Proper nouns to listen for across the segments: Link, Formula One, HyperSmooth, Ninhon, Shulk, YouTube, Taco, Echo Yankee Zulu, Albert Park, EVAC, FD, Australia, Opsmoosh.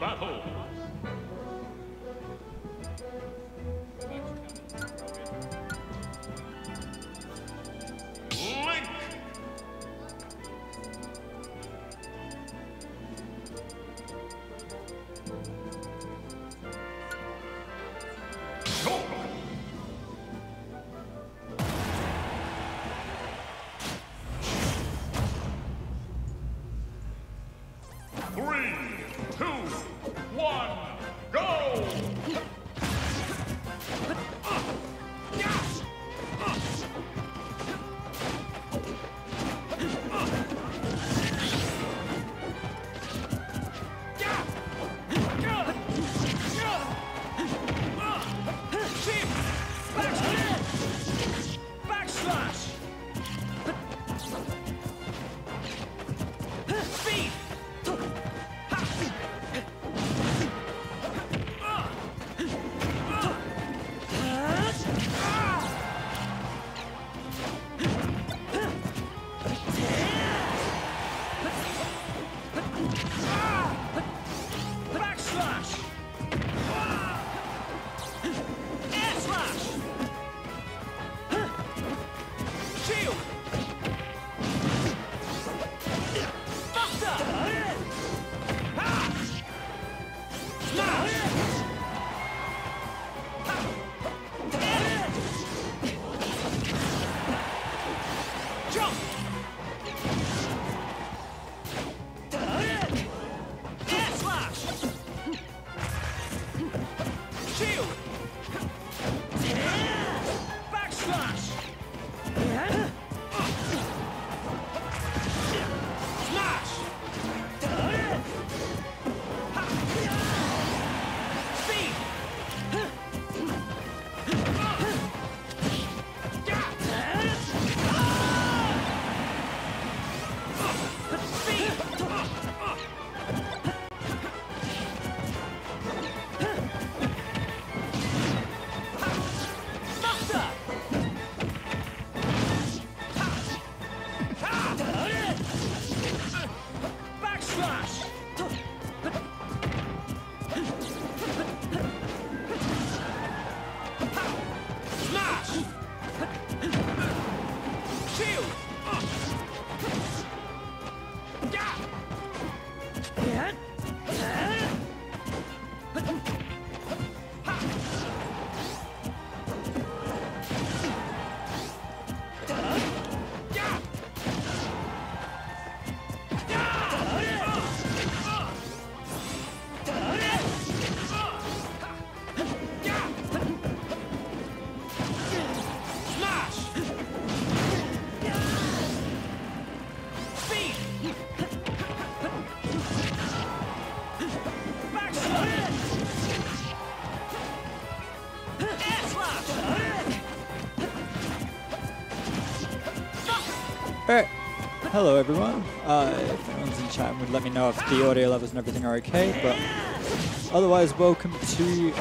battle. Link. Shulk. Hello everyone, if anyone's in chat would let me know if the audio levels and everything are okay, but otherwise welcome to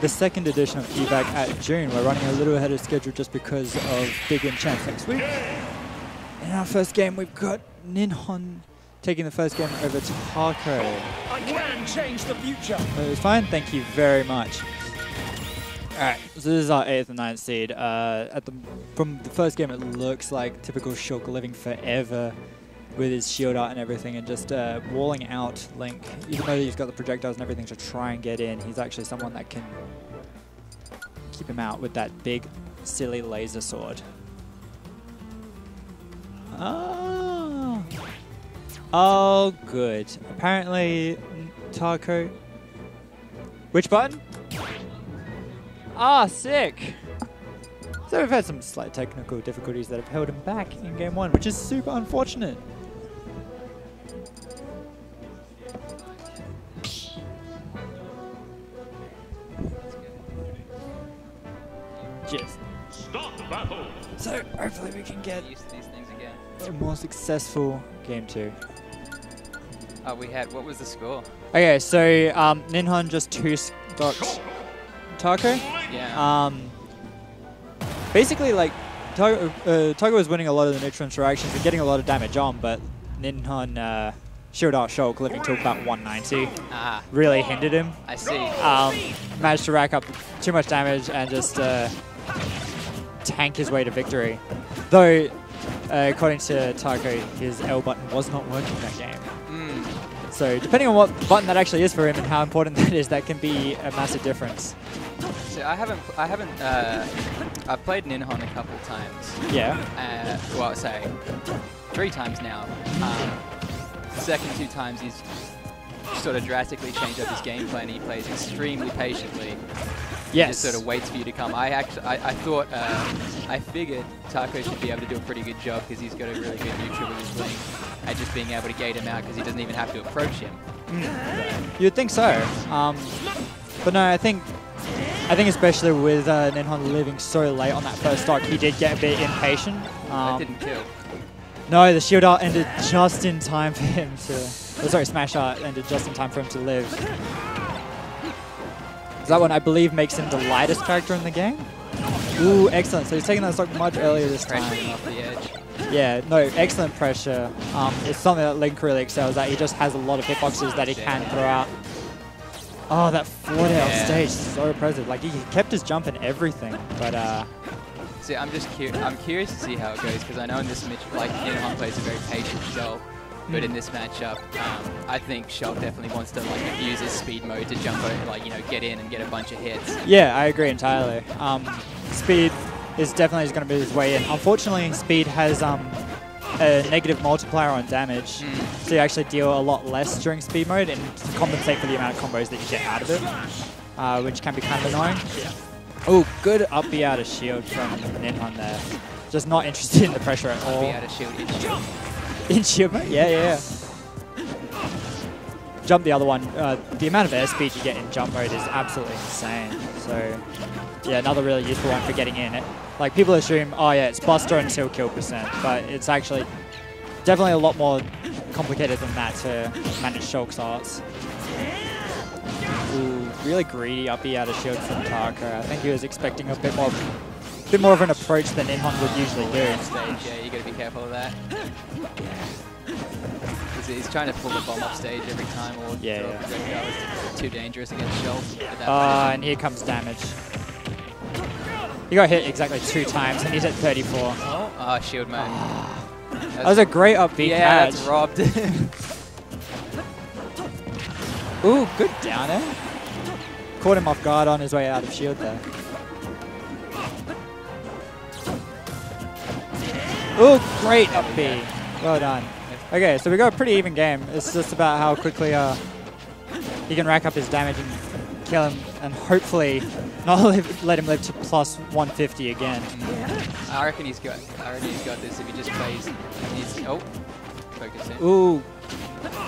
the second edition of EVAC at June. We're running a little ahead of schedule just because of big win chance next week. In our first game we've got Ninhon taking the first game over to Taco. I can change the future! Fine, thank you very much. Alright, so this is our 8th and 9th seed. From the first game it looks like typical Shulk living forever with his shield out and everything and just walling out Link. Even though he's got the projectiles and everything to try and get in, he's actually someone that can keep him out with that big, silly laser sword. Oh, oh good. Apparently, Taco... Which button? Ah, sick! So we've had some slight technical difficulties that have held him back in game one, which is super unfortunate. Just. Stop the battle. So hopefully we can get a more successful game two. Oh, we had, what was the score? Okay, so Ninhon just 2 stocks. Taco? Yeah. Basically, like, Taco was winning a lot of the neutral interactions and getting a lot of damage on, but Ninhon shield out Shulk, living till about 190. Really hindered him. I see. Managed to rack up too much damage and just tank his way to victory. Though, according to Taco, his L button was not working that game. So depending on what button that actually is for him and how important that is, that can be a massive difference. So I've played Ninhon a couple times. Yeah. Well, say 3 times now. Second 2 times he's sort of drastically changed up his gameplay and he plays extremely patiently. Yes. He just sort of waits for you to come. I figured Taco should be able to do a pretty good job because he's got a really good neutral with his Link at just being able to gate him out because he doesn't even have to approach him. You'd think so. But no, I think especially with Ninhon living so late on that first stock, he did get a bit impatient. That didn't kill. No, the shield art ended just in time for him to... Oh, sorry, smash art ended just in time for him to live. That one, I believe, makes him the lightest character in the game. Ooh, excellent. So he's taking that stock much earlier this time. Off the edge. Yeah, no, excellent pressure. It's something that Link really excels at. He just has a lot of hitboxes that he can throw out. Oh, that forward air on stage is so impressive. Like, he kept his jump and everything, but... See, I'm curious to see how it goes, because I know in this match, like, Ninhon plays a very patient Shulk, but in this matchup, I think Shulk definitely wants to, like, use his speed mode to jump over, like, you know, get in and get a bunch of hits. Yeah, I agree entirely. Speed is definitely going to be his way in. Unfortunately, speed has a negative multiplier on damage, so you actually deal a lot less during speed mode and to compensate for the amount of combos that you get out of it, which can be kind of annoying. Yeah. Oh, good up B out of shield from Ninhon there. Just not interested in the pressure at all. Up B out of shield, in shield. In shield mode? Yeah. Jump the other one. The amount of airspeed you get in jump mode is absolutely insane. So, yeah, another really useful one for getting in. Like, people assume, oh yeah, it's buster until kill percent, but it's actually definitely a lot more complicated than that to manage Shulk's arts. Ooh, really greedy up E out of shield from Taco. I think he was expecting a bit more of an approach than Ninhon would usually do. Yeah, you gotta be careful of that. He's trying to pull the bomb off stage every time, or that was too dangerous against Shulk. And here comes damage. He got hit exactly 2 times, and he's at 34. Oh, shield mode. That was a great up B catch. That's robbed. Ooh, good down air. Caught him off guard on his way out of shield there. Ooh, great up B. Well done. Okay, so we got a pretty even game. It's just about how quickly he can rack up his damage and kill him and hopefully not let him live to plus 150 again. I reckon he's got this if he just plays. Focus in. Ooh.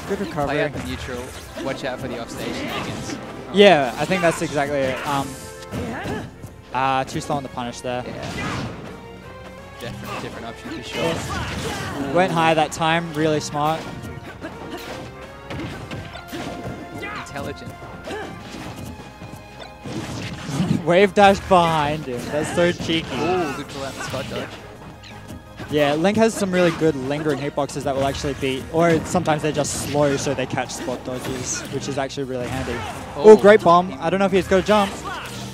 Good recovery. Play out the neutral. Watch out for the offstage shenanigans. Yeah, I think that's exactly it. Too slow on the punish there. Yeah. Different option for sure. Yeah. Went high that time. Really smart. Intelligent. Wave dash behind him. That's so cheeky. Ooh, good pull out the spot dodge. Yeah, Link has some really good lingering hitboxes that will actually beat, or sometimes they're just slow so they catch spot dodges, which is actually really handy. Oh, great bomb. I don't know if he's got a jump.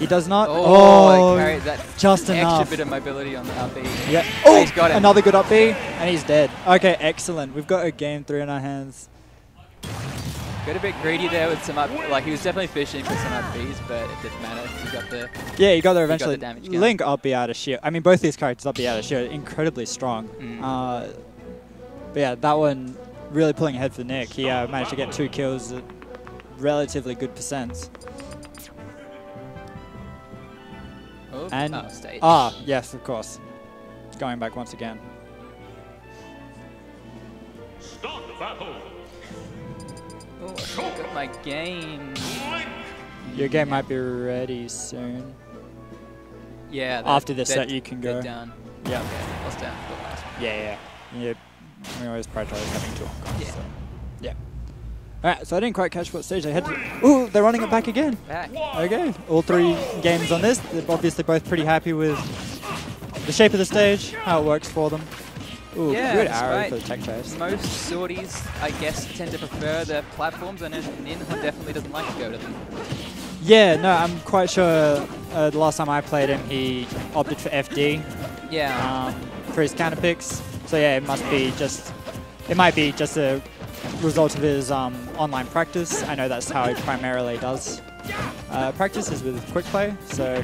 He does not. Oh, that just enough. Extra bit of mobility on the up B. Yeah. Oh, he's got it. Another good up B, and he's dead. Okay, excellent. We've got a game 3 in our hands. Got a bit greedy there with some up, like he was definitely fishing for some up B's, but it didn't matter. He got the eventually. He got the damage gun. Link up B out of shield. I mean, both these characters up B out of shield, incredibly strong. But yeah, that one really pulling ahead for Nick. He managed to get 2 kills, at relatively good percents. Oh, and stage. Yes, of course. Going back once again. Start the battle. Oh, I got my game. Your game might be ready soon. Yeah. After this set, you can go. Down. Yeah. Okay, I was down for the last one. Yeah. We always prioritize having 2 on. Yeah. So. Yeah. All right. So I didn't quite catch what stage they had to. Ooh, they're running it back again. Okay. All 3 games on this. They're obviously both pretty happy with the shape of the stage, how it works for them. Ooh, yeah, good arrow right. for the tech first. Most sorties, I guess, tend to prefer their platforms, and Ninhon definitely doesn't like to go to them. Yeah, no, I'm quite sure the last time I played him, he opted for FD. Yeah. For his counter picks. So yeah, it must be just, it might be just a result of his online practice. I know that's how he primarily does practices with quick play. So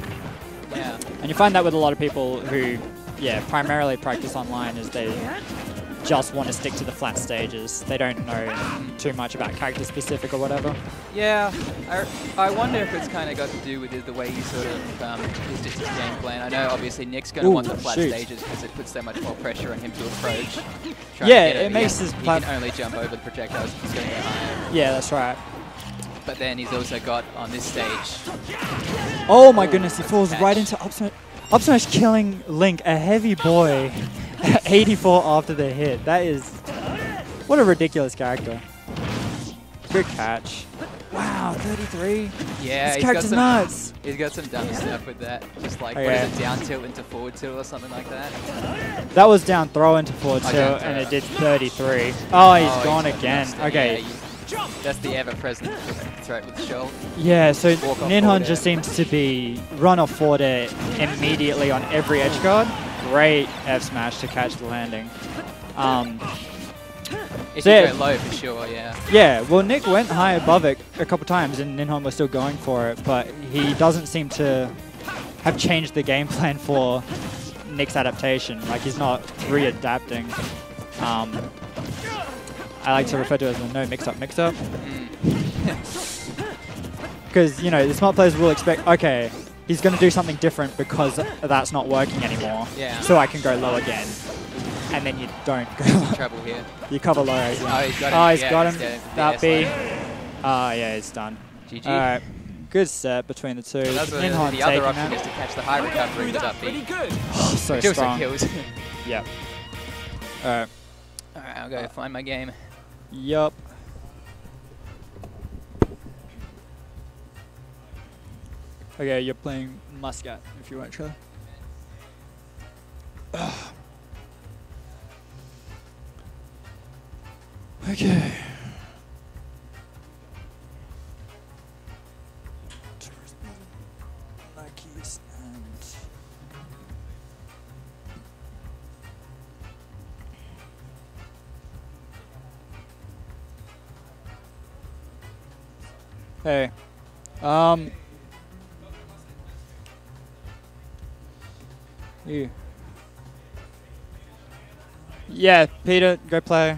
yeah, and you find that with a lot of people who, yeah, primarily practice online, is they just want to stick to the flat stages. They don't know too much about character specific or whatever. Yeah, I wonder if it's kind of got to do with the way you sort of his distance game plan. I know obviously Nick's going to want the flat stages because it puts so much more pressure on him to approach. Yeah, it makes his plan. He can only jump over the projectiles if he's going to go higher. Yeah, that's right. But then he's also got on this stage. Oh my goodness, he falls right into Opsmoosh. Opsmoosh killing Link, a heavy boy, 84 after the hit. That is, what a ridiculous character. Good catch. Wow, 33. Yeah, this character's nuts. He's got some dumb stuff with that. Just like, what is it, down tilt into forward tilt or something like that? That was down throw into forward tilt, and it did 33. Oh, he's gone again. Okay. Yeah, that's the ever-present threat with Shulk. Yeah, so Ninhon just seems to be run off forward air immediately on every edge guard. Great F smash to catch the landing. It did go low for sure, yeah. Yeah, well Nick went high above it a couple times and Ninhon was still going for it, but he doesn't seem to have changed the game plan for Nick's adaptation. Like, he's not readapting. I like to refer to it as a no mix-up mix-up. Because, you know, the smart players will expect, okay, he's going to do something different because that's not working anymore. Yeah. So I can go low again. And then you don't go low. Trouble here. You cover low again. Oh, he's got him. Oh, he's got him. That B. Oh, yeah, it's done. GG. All right. Good set between the two. Ninhon the other option is to catch the high recovery with that B. Oh, so strong. Yep. All right. All right, I'll go find my game. Yup. Okay, you're playing Muscat, if you want to try. Okay. Hey, you. Yeah, Peter, go play.